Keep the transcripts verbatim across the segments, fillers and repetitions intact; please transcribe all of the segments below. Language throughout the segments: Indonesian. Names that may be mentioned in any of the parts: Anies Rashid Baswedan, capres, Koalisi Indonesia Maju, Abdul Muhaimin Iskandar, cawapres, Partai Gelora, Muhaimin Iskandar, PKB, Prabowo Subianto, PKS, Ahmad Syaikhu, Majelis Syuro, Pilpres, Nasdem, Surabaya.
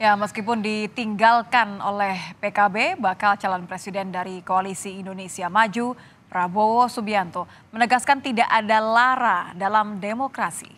Ya, meskipun ditinggalkan oleh P K B, bakal calon presiden dari Koalisi Indonesia Maju, Prabowo Subianto, menegaskan tidak ada lara dalam demokrasi.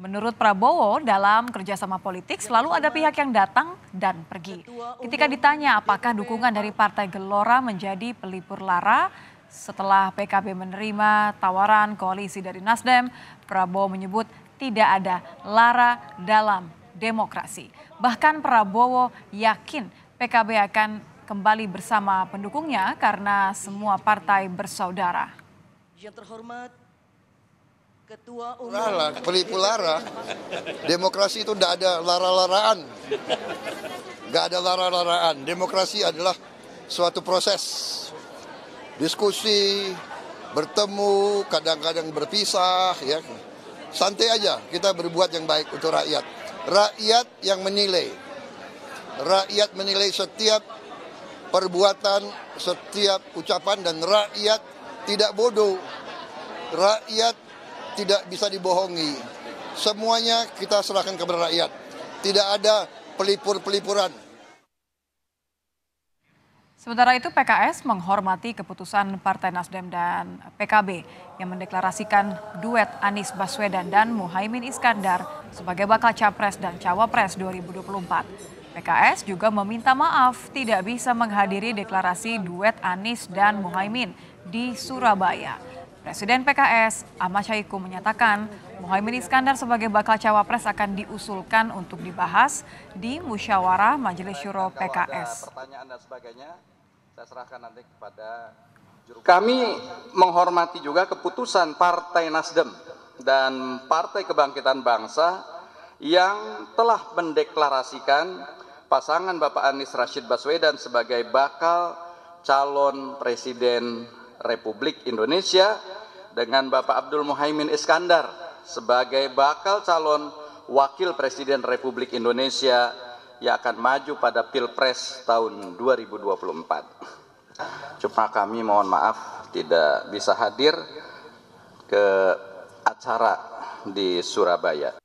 Menurut Prabowo, dalam kerjasama politik selalu ada pihak yang datang dan pergi. Ketika ditanya apakah dukungan dari Partai Gelora menjadi pelipur lara, setelah P K B menerima tawaran koalisi dari Nasdem, Prabowo menyebut tidak ada lara dalam demokrasi. Bahkan Prabowo yakin P K B akan kembali bersama pendukungnya karena semua partai bersaudara. Yang terhormat Ketua Umum. Lara, pelipur lara. Demokrasi itu tidak ada lara-laraan. Nggak ada lara-laraan. Demokrasi adalah suatu proses. Diskusi, bertemu, kadang-kadang berpisah, ya. Santai aja, kita berbuat yang baik untuk rakyat. Rakyat yang menilai, rakyat menilai setiap perbuatan, setiap ucapan, dan rakyat tidak bodoh, rakyat tidak bisa dibohongi. Semuanya kita serahkan kepada rakyat, tidak ada pelipur-pelipuran. Sementara itu P K S menghormati keputusan Partai Nasdem dan P K B yang mendeklarasikan duet Anies Baswedan dan Muhaimin Iskandar sebagai bakal capres dan cawapres dua ribu dua puluh empat. P K S juga meminta maaf tidak bisa menghadiri deklarasi duet Anies dan Muhaimin di Surabaya. Presiden P K S, Ahmad Syaikhu, menyatakan Muhaimin Iskandar sebagai bakal cawapres akan diusulkan untuk dibahas di musyawarah Majelis Syuro P K S. Pertanyaan dan sebagainya. Saya serahkan nanti kepada juru. Kami menghormati juga keputusan Partai Nasdem dan Partai Kebangkitan Bangsa yang telah mendeklarasikan pasangan Bapak Anies Rashid Baswedan sebagai bakal calon Presiden Republik Indonesia dengan Bapak Abdul Muhaimin Iskandar sebagai bakal calon Wakil Presiden Republik Indonesia yang akan maju pada Pilpres tahun dua ribu dua puluh empat. Cuma kami mohon maaf tidak bisa hadir ke acara di Surabaya.